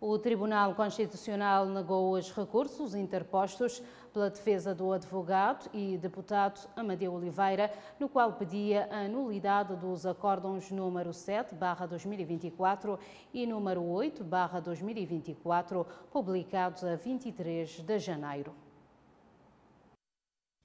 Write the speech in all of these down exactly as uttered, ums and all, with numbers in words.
O Tribunal Constitucional negou os recursos interpostos pela defesa do advogado e deputado Amadeu Oliveira, no qual pedia a nulidade dos acórdãos número sete barra dois mil e vinte e quatro e número oito barra dois mil e vinte e quatro, publicados a vinte e três de janeiro.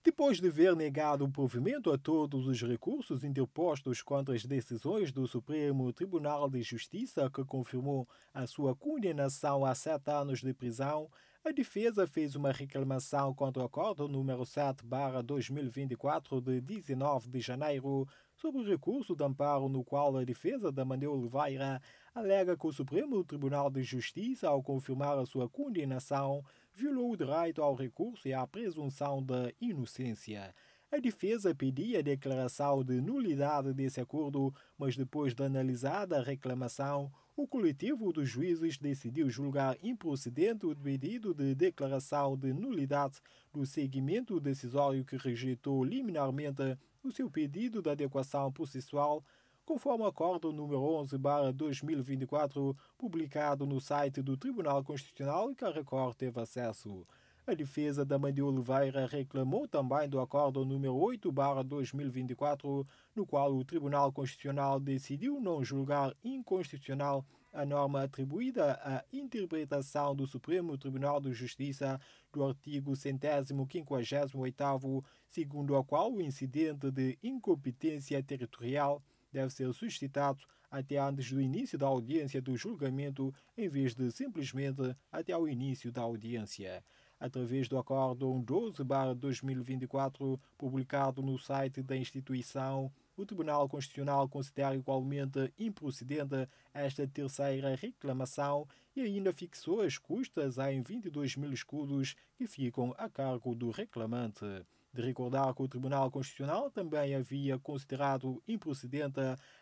Depois de ver negado o provimento a todos os recursos interpostos contra as decisões do Supremo Tribunal de Justiça, que confirmou a sua condenação a sete anos de prisão, a defesa fez uma reclamação contra o acórdão número sete barra dois mil e vinte e quatro de dezenove de janeiro, sobre o recurso de amparo no qual a defesa de Amadeu Oliveira alega que o Supremo Tribunal de Justiça, ao confirmar a sua condenação, violou o direito ao recurso e à presunção de inocência. A defesa pedia a declaração de nulidade desse acordo, mas depois de analisada a reclamação, o coletivo dos juízes decidiu julgar improcedente o pedido de declaração de nulidade do segmento decisório que rejeitou liminarmente o seu pedido de adequação processual, conforme o Acórdão número onze barra dois mil e vinte e quatro, publicado no site do Tribunal Constitucional, que a Record teve acesso. A defesa de Amadeu Oliveira reclamou também do Acórdão número oito barra dois mil e vinte e quatro, no qual o Tribunal Constitucional decidiu não julgar inconstitucional a norma atribuída à interpretação do Supremo Tribunal de Justiça do artigo cento e cinquenta e oito, segundo a qual o incidente de incompetência territorial deve ser suscitado até antes do início da audiência do julgamento, em vez de simplesmente até ao início da audiência. Através do Acórdão doze barra dois mil e vinte e quatro, publicado no site da instituição, o Tribunal Constitucional considera igualmente improcedente esta terceira reclamação e ainda fixou as custas em vinte e dois mil escudos que ficam a cargo do reclamante. De recordar que o Tribunal Constitucional também havia considerado improcedente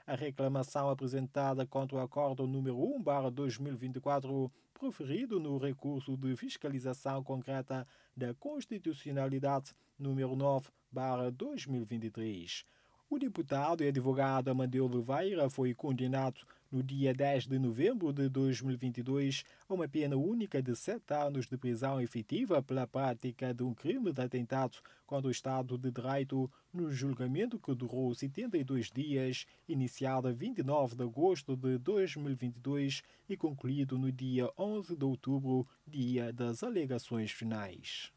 a reclamação apresentada contra o Acórdão número um barra dois mil e vinte e quatro, proferido no recurso de fiscalização concreta da constitucionalidade número nove barra dois mil e vinte e três. O deputado e advogado Amadeu Oliveira foi condenado no dia dez de novembro de dois mil e vinte e dois a uma pena única de sete anos de prisão efetiva pela prática de um crime de atentado contra o Estado de Direito, no julgamento que durou setenta e dois dias, iniciado a vinte e nove de agosto de dois mil e vinte e dois e concluído no dia onze de outubro, dia das alegações finais.